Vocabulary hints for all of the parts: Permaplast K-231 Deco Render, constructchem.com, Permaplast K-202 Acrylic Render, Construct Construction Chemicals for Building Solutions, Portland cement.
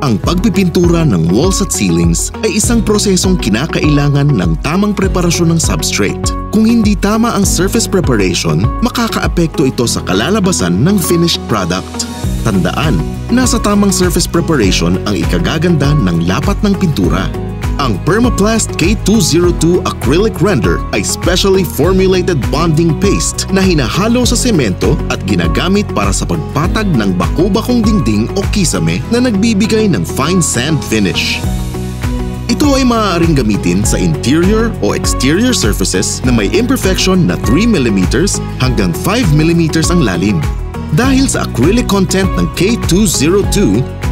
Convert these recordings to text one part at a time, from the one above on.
Ang pagpipintura ng walls at ceilings ay isang prosesong kinakailangan ng tamang preparasyon ng substrate. Kung hindi tama ang surface preparation, makakaapekto ito sa kalalabasan ng finished product. Tandaan, nasa tamang surface preparation ang ikagaganda ng lapat ng pintura. Ang Permaplast K-202 Acrylic Render ay specially formulated bonding paste na hinahalo sa semento at ginagamit para sa pagpatag ng bako-bakong dingding o kisame na nagbibigay ng fine sand finish. Ito ay maaaring gamitin sa interior o exterior surfaces na may imperfection na 3 mm hanggang 5 mm ang lalim. Dahil sa acrylic content ng K-202,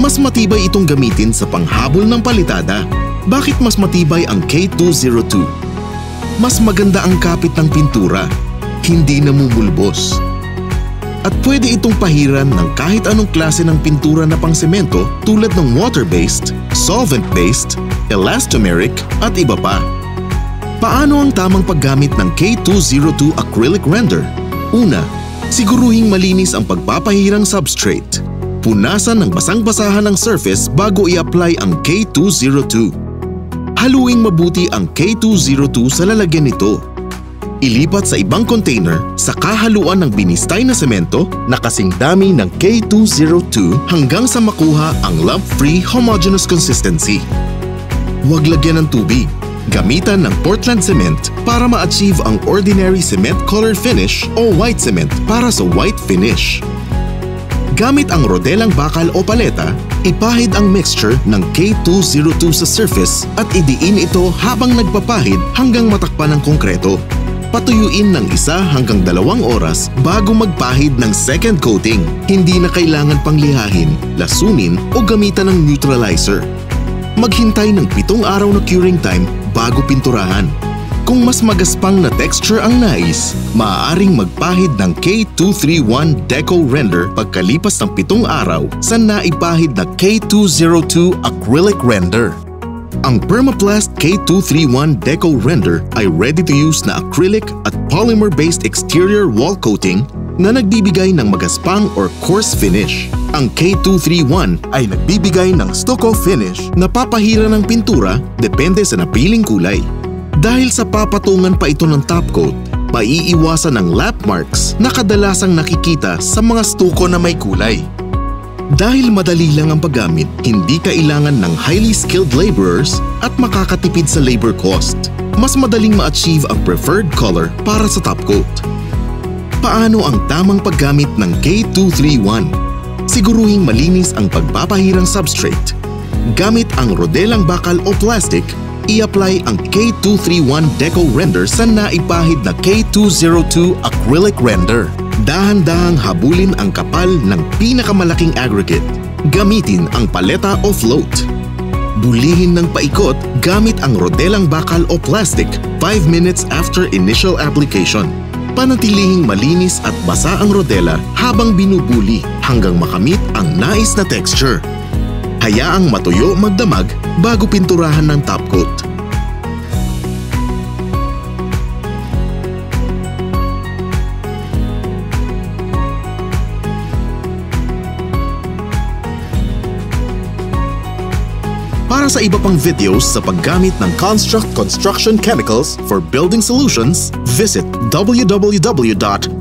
mas matibay itong gamitin sa panghabol ng palitada. Bakit mas matibay ang K-202? Mas maganda ang kapit ng pintura, hindi namumulbos. At pwede itong pahiran ng kahit anong klase ng pintura na pangsemento tulad ng water-based, solvent-based, elastomeric at iba pa. Paano ang tamang paggamit ng K-202 Acrylic Render? Una, siguruhing malinis ang pagpapahirang substrate. Punasan ng basang-basahan ng surface bago i-apply ang K-202. Haluin mabuti ang K-202 sa lalagyan nito. Ilipat sa ibang container sa kahaluan ng binistay na semento na kasing dami ng K-202 hanggang sa makuha ang lump-free homogeneous consistency. Huwag lagyan ng tubig. Gamitan ng Portland cement para ma-achieve ang ordinary cement color finish o white cement para sa white finish. Gamit ang rodelang bakal o paleta, ipahid ang mixture ng K-202 sa surface at idiin ito habang nagpapahid hanggang matakpan ng konkreto. Patuyuin ng 1 hanggang 2 oras bago magpahid ng second coating. Hindi na kailangan pang lihahin, lasunin o gamitan ng neutralizer. Maghintay ng 7 araw na curing time bago pinturahan. Kung mas magaspang na texture ang nais, maaaring magpahid ng K-231 Deco Render pagkalipas ng 7 araw sa naipahid na K-202 Acrylic Render. Ang Permaplast K-231 Deco Render ay ready-to-use na acrylic at polymer-based exterior wall coating na nagbibigay ng magaspang or coarse finish. Ang K-231 ay nagbibigay ng stucco finish na papahira ng pintura depende sa napiling kulay. Dahil sa papatungan pa ito ng top coat, maiiwasan ang lap marks na kadalasang nakikita sa mga stucco na may kulay. Dahil madali lang ang paggamit, hindi kailangan ng highly skilled laborers at makakatipid sa labor cost. Mas madaling ma-achieve ang preferred color para sa top coat. Paano ang tamang paggamit ng K-231? Siguruhing malinis ang pagpapahirang substrate. Gamit ang rodelang bakal o plastic, i-apply ang K-231 Deco Render sa naipahid na K-202 Acrylic Render. Dahan-dahang habulin ang kapal ng pinakamalaking aggregate. Gamitin ang paleta o float. Bulihin ng paikot gamit ang rodelang bakal o plastic 5 minutes after initial application. Panatilihing malinis at basa ang rodela habang binubuli hanggang makamit ang nais na texture. Hayaang matuyo magdamag bago pinturahan ng top coat. Para sa iba pang videos sa paggamit ng Construct Construction Chemicals for Building Solutions, visit www.constructchem.com.